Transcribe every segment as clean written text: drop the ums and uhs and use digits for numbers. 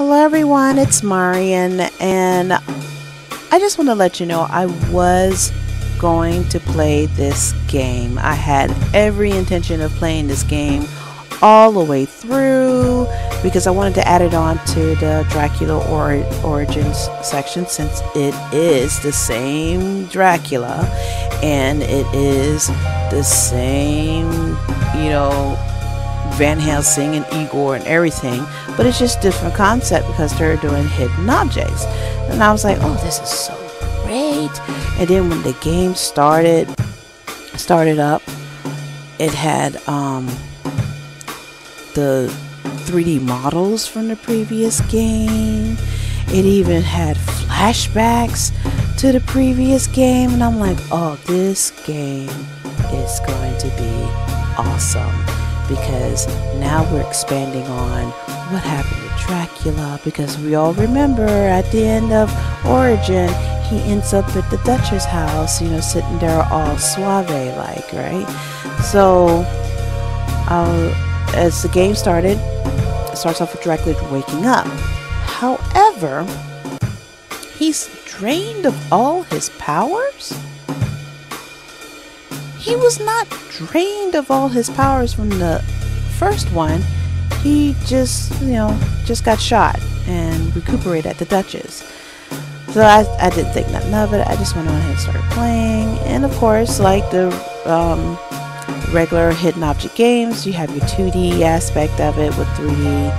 Hello everyone, it's Marian, and I just want to let you know I was going to play this game. I had every intention of playing this game all the way through because I wanted to add it on to the Dracula Origins section since it is the same Dracula and it is the same, you know, Van Helsing and Igor and everything, but it's just different concept because they're doing hidden objects. And I was like, oh, this is so great. And then when the game started up, it had the 3D models from the previous game. It even had flashbacks to the previous game, and I'm like, oh, this game is going to be awesome. Because now we're expanding on what happened to Dracula, because we all remember at the end of Origin he ends up at the Dutch's house, you know, sitting there all suave like, right? So as the game starts off with Dracula waking up. However, he's drained of all his powers. He was not drained of all his powers from the first one. He just, you know, just got shot and recuperated at the Duchess. So I didn't think nothing of it. I just went on ahead and started playing. And of course, like the regular hidden object games, you have your 2D aspect of it with 3D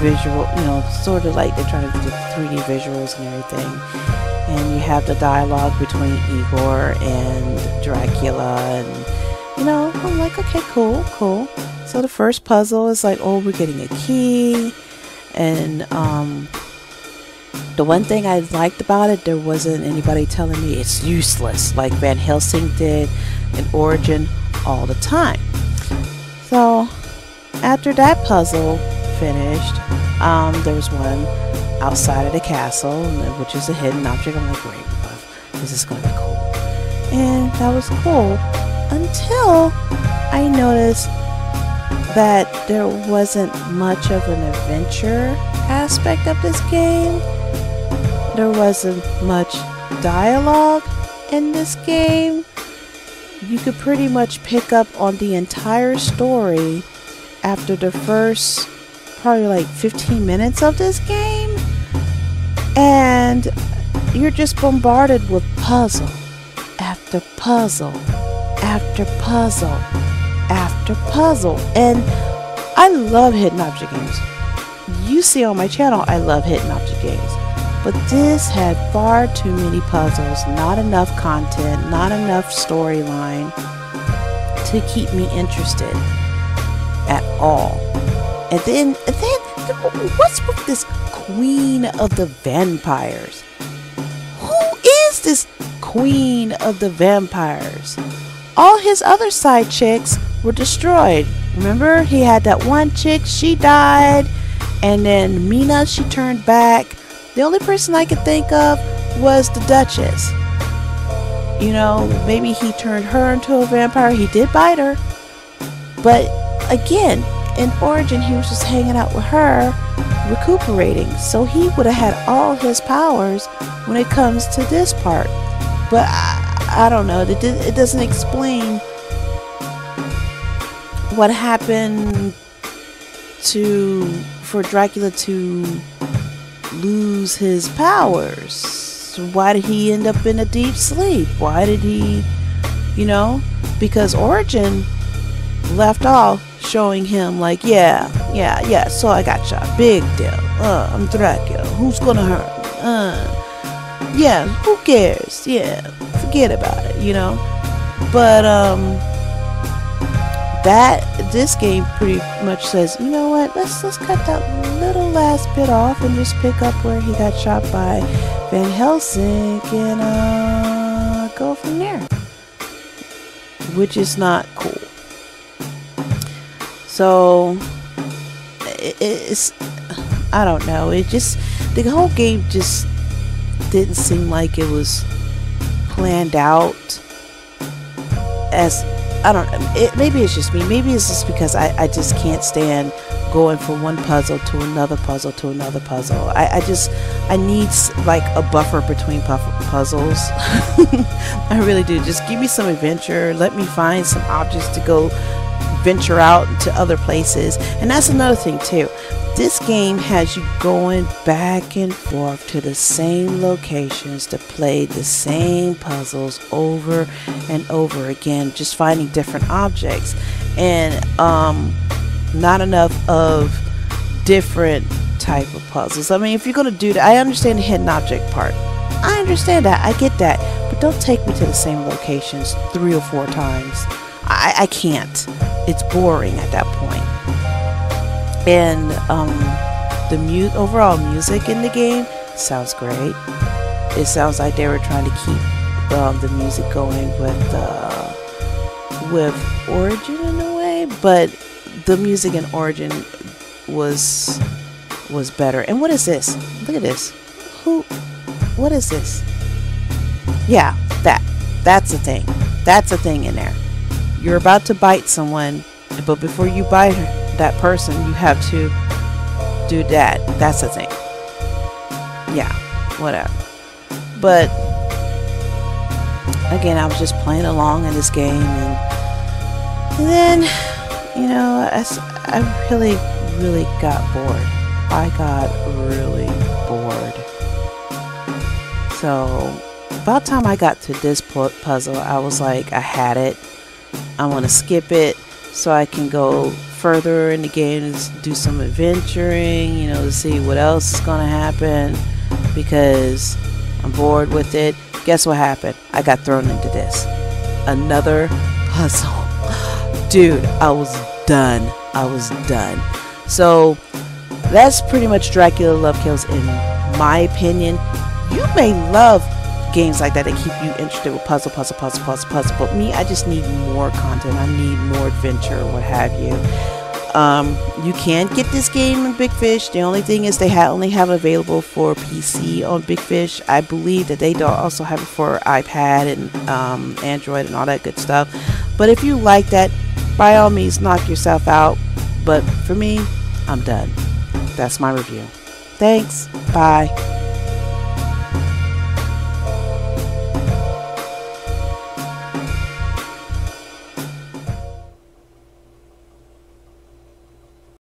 visual, you know, sort of like they're trying to do 3D visuals and everything. And you have the dialogue between Igor and Dracula, and you know, I'm like, okay, cool. So the first puzzle is like, oh, we're getting a key, and the one thing I liked about it, there wasn't anybody telling me it's useless like Van Helsing did in Origin all the time. So after that puzzle finished, there's one outside of the castle, which is a hidden object. I'm like, great, this is going to be cool. And that was cool until I noticed that there wasn't much of an adventure aspect of this game. There wasn't much dialogue in this game. You could pretty much pick up on the entire story after the first probably like 15 minutes of this game. And you're just bombarded with puzzle after puzzle after puzzle after puzzle. And I love hidden object games. You see on my channel, I love hidden object games. But this had far too many puzzles, not enough content, not enough storyline to keep me interested at all. And then what's with this Queen of the Vampires? Who is this Queen of the Vampires? All his other side chicks were destroyed. Remember, he had that one chick, she died, and then Mina, she turned back. The only person I could think of was the Duchess. You know, maybe he turned her into a vampire. He did bite her, but again, in Origin he was just hanging out with her recuperating, so he would have had all his powers when it comes to this part. But I don't know, it doesn't explain what happened for Dracula to lose his powers. Why did he end up in a deep sleep? Why did he, you know, because Origin left off showing him like, yeah, so I got shot, big deal, I'm Dracula, who's gonna hurt me? Yeah, who cares, yeah, forget about it, you know. But this game pretty much says, you know what, let's cut that little last bit off and just pick up where he got shot by Van Helsing and go from there, which is not cool. So it's, I don't know, it just, the whole game just didn't seem like it was planned out as I don't know. Maybe it's just me. Maybe it's just because I just can't stand going from one puzzle to another puzzle to another puzzle. I need like a buffer between puzzles. I really do. Just give me some adventure. Let me find some objects to go venture out to other places. And that's another thing too. This game has you going back and forth to the same locations to play the same puzzles over and over again, just finding different objects, and not enough of different type of puzzles. I mean, if you're going to do that, I understand the hidden object part. I understand that. I get that. But don't take me to the same locations 3 or 4 times. I can't. It's boring at that point. And the overall music in the game sounds great. It sounds like they were trying to keep the music going with Origin in a way, but the music in Origin was better. And what is this? Look at this. What is this? Yeah, that's a thing. That's a thing in there. You're about to bite someone, but before you bite her, that person, you have to do that. That's the thing. Yeah, whatever. But again, I was just playing along in this game, and then, you know, I really got bored. I got really bored. So about the time I got to this puzzle, I was like, I had it. I want to skip it so I can go further in the game and do some adventuring, you know, to see what else is going to happen, because I'm bored with it. Guess what happened? I got thrown into this. Another puzzle. Dude, I was done. So that's pretty much Dracula: Love Kills in my opinion. You may love games like that that keep you interested with puzzle, but me, I just need more content. I need more adventure, what have you. You can get this game in Big Fish. The only thing is they only have it available for PC on Big Fish. I believe that they don't also have it for iPad and Android and all that good stuff. But if you like that, by all means, knock yourself out. But for me, I'm done. That's my review. Thanks. Bye.